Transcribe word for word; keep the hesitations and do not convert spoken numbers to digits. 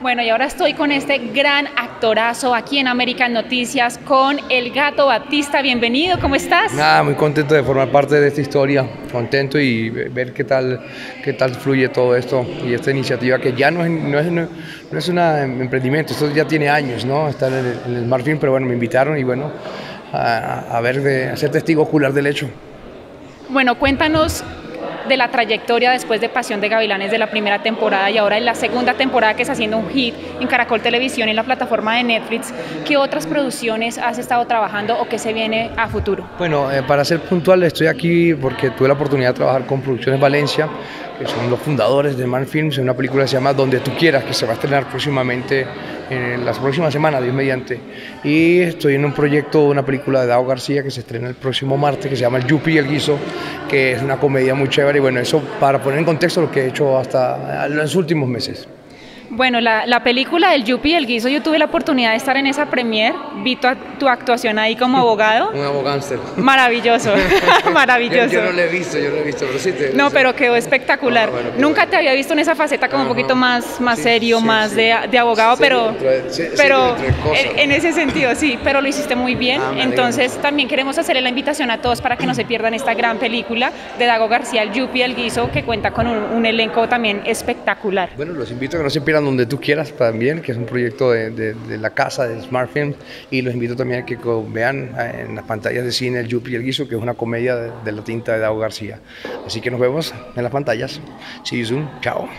Bueno, y ahora estoy con este gran actorazo aquí en América Noticias, con el Gato Batista. Bienvenido, ¿cómo estás? Nada, muy contento de formar parte de esta historia, contento y ver qué tal, qué tal fluye todo esto y esta iniciativa que ya no es, no es, no, no es un emprendimiento, esto ya tiene años, ¿no? Está en el, en el Smart Film, pero bueno, me invitaron y bueno, a, a ver, de, a ser testigo ocular del hecho. Bueno, cuéntanos de la trayectoria después de Pasión de Gavilanes, de la primera temporada, y ahora en la segunda temporada que está haciendo un hit en Caracol Televisión, en la plataforma de Netflix. ¿Qué otras producciones has estado trabajando o qué se viene a futuro? Bueno, eh, para ser puntual, estoy aquí porque tuve la oportunidad de trabajar con Producciones Valencia, que son los fundadores de Man Films, en una película que se llama Donde Tú Quieras, que se va a estrenar próximamente, en las próximas semanas, Dios mediante. Y estoy en un proyecto, una película de Dago García que se estrena el próximo martes, que se llama El Yuppie y el Guiso, que es una comedia muy chévere. Y bueno, eso para poner en contexto lo que he hecho hasta los últimos meses. Bueno, la, la película del Yuppie y el Guiso, yo tuve la oportunidad de estar en esa premier, vi tu, tu actuación ahí como abogado. Un abogánster. Maravilloso, maravilloso. Yo, yo no lo he visto, yo no lo he visto, pero sí te... No, pero quedó espectacular. Ah, bueno, nunca bueno. te había visto en esa faceta como Ajá. un poquito más, más sí, serio, sí, más sí. De, de abogado, sí, pero, entre, sí, pero sí, cosas, en, ¿no? en ese sentido, sí, pero lo hiciste muy bien. Ah, Entonces digamos. también queremos hacerle la invitación a todos para que no se pierdan esta gran película de Dago García, El Yuppie y el Guiso, que cuenta con un, un elenco también espectacular. Bueno, los invito a que no se pierdan Donde Tú Quieras también, que es un proyecto de, de, de la casa de Smart Film, y los invito también a que vean en las pantallas de cine El Yuppie y el Guiso, que es una comedia de, de la tinta de Dago García. Así que nos vemos en las pantallas. See you soon. Chao.